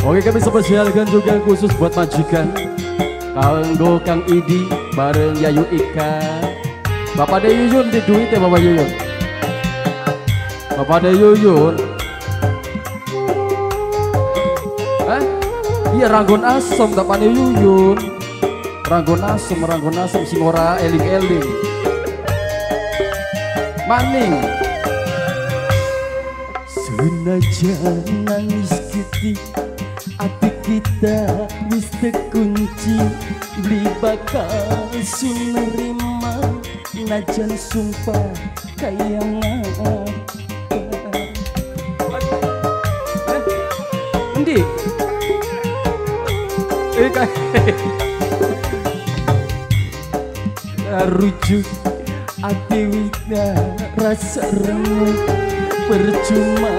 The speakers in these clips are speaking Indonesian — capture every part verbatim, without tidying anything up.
Oke, kami spesialkan juga khusus buat majikan kanggo Kang Idi bareng Yayu Ika. Bapak de Yuyun di duit ya Bapak Yuyun. Bapak de Yuyun. Hah? Iya ranggon asem Bapak de Yuyun. Ranggon asem, ranggon asem sing ora eling-eling. Maning. Senajan nangis getih hati kita wis terkunci, beli bakal sunerima najan sumpah kaya ngao. Endi? Eka rujuk hati kita rasa remuk, percuma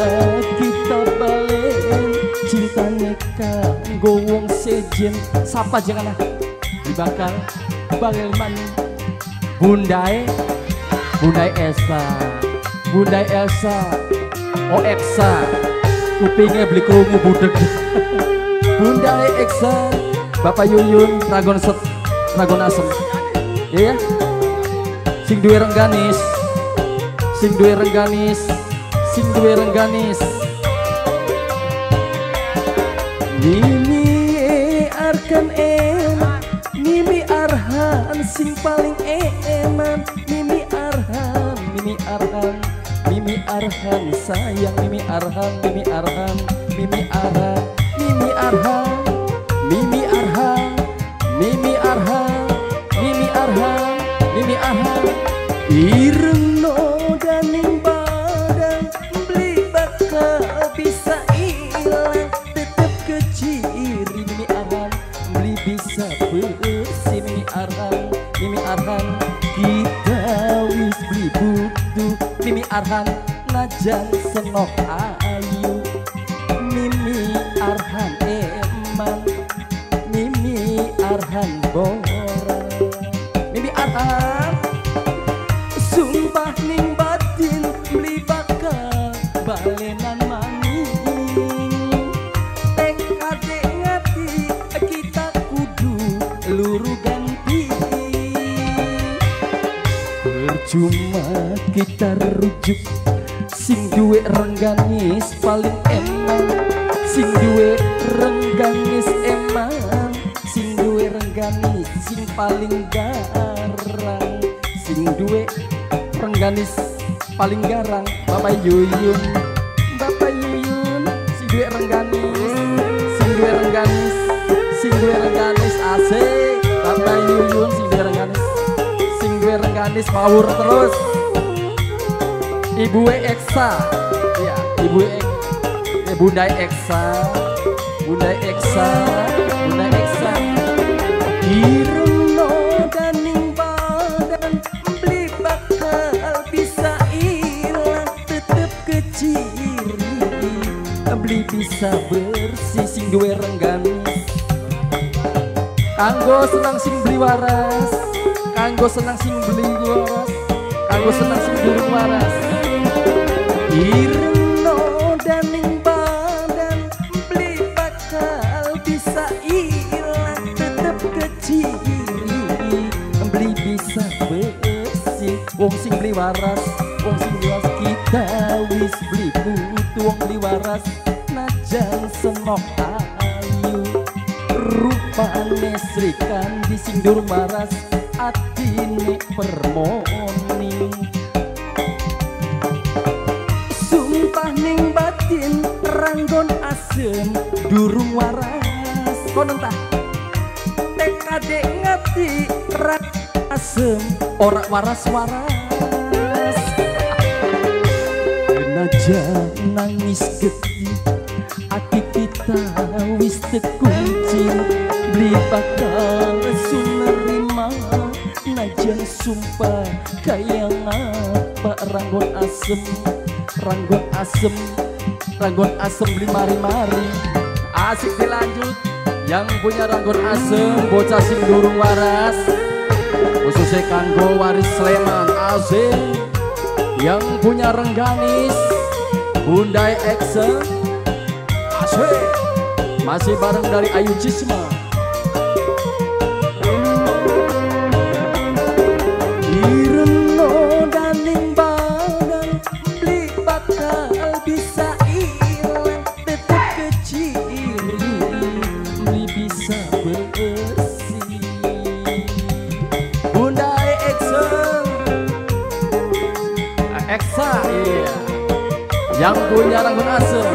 kita balik cintanya kanggo wong sejen. Sapa janganlah dibakar bagel maning. Bundai Bundai Elsa, Bundai Elsa oh Eksa, kupingnya beli kerungu budeg. Bundai Eksa, Bapak Yuyun ragon set ragon asem. Iya yeah. Sing duwe rengganis, sing duwe rengganis, sing duwe rengganis. Mimi arkan eman, Mimi arhan sing paling eman, Mimi arhan, Mimi arhan, Mimi arhan sayang, Mimi arhan, Mimi arhan, Mimi arhan, Mimi arhan, Mimi arhan, Mimi arhan, Mimi arhan, Mimi arhan. Ireng no daning badan beli bakal bisa hilang. Bisa bersih Mimi arhan, Mimi arhan, kita wis beli butuh Mimi arhan, najan senok ayu Mimi arhan emang, Mimi arhan borang, Mimi arhan sumpah ning batin beli bakal balenan maning. Cuma kita rujuk sing duwe rengganis paling emang, sing duwe rengganis emang, sing duwe rengganis sing paling garang, sing duwe rengganis paling garang. Bapak Yuyun, Bapak Yuyun, sing duwe rengganis, sing duwe rengganis, sing duwe rengganis asik. Bapak Yuyun sing duwe rengganis, rengganis mawur terus. Ibu Eksa, ya Ibu Ek, eh, Bunda Eksa, Bunda Eksa, Bunda Eksa. Irungno daning badan beli bakal bisa hilang, tetep kecil beli bisa bersih sing duwe rengganis. Kanggo senang sing beli waras, kanggo senang sing beli waras, kanggo senang sing durung waras. Irno daning badan beli bakal bisa hilang, tetep kecil beli bisa bersih. Wong sing beli waras, wong sing beli waras, kita wis beli butuh wong beli waras najan senok ayu rupane Sri Kandi sing durung waras. Atini permoning sumpah ning batin ranggon asem durung waras kono entah tekade ngati rak asem ora waras-waras. Najan nangis getih hati kita wis terkunci, beli bakal sunerima najan sumpah kaya ngapa. Ranggon asem, ranggon asem, ranggon asem beli mari-mari. Asik dilanjut yang punya ranggon asem, bocah sing durung waras khususnya kanggo waris Sleman. Asik yang punya rengganis Bundai Eksa. Asik Masih bareng dari Ayu Cisma. Ireno daning badan beli bakal bisa hilang. Tetap kecil beli bisa bersih. Bunda Excel Exa iya. Yang punya lagu asem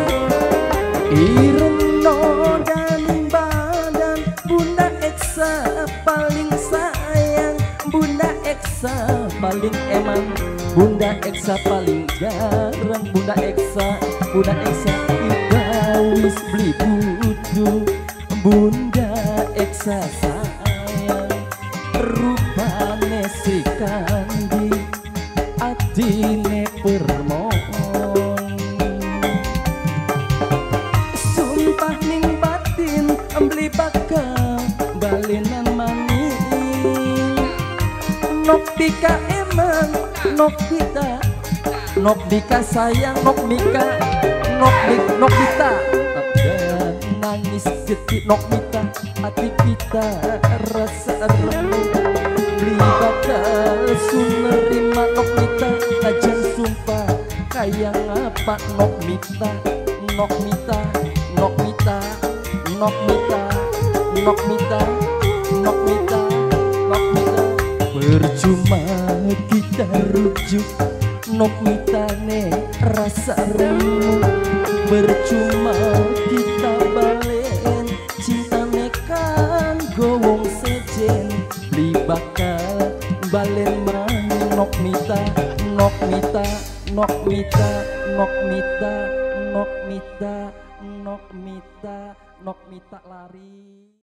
Ireno daning badan Bunda Eksa paling sayang, Bunda Eksa paling emang, Bunda Eksa paling jarang, Bunda Eksa, Bunda Eksa ibawis beli butuh, Bunda Eksa sayang, rupane Sri Kandi atine permo. Beli bakal balenan maning nok Dika emang nok Dita nok Dika sayang nok Mika nok Dik nok Dita nangis getih nok Mita hati kita rasa remuk beli bakal sunerima nok Mita kajian sumpah kayak apa nok Mita nok Mita nok Mita Nok Mita, Nok Mita, Nok Mita, Nok Mita. Percuma kita rujuk, Nok Mita ne rasa remuk. Percuma kita balen, cinta ne kan gowong sejen. Beli bakal balen maning Nok Mita, Nok Mita, Nok Mita, Nok Mita, Nok Mita, Nok Mita. Nok Mita lari.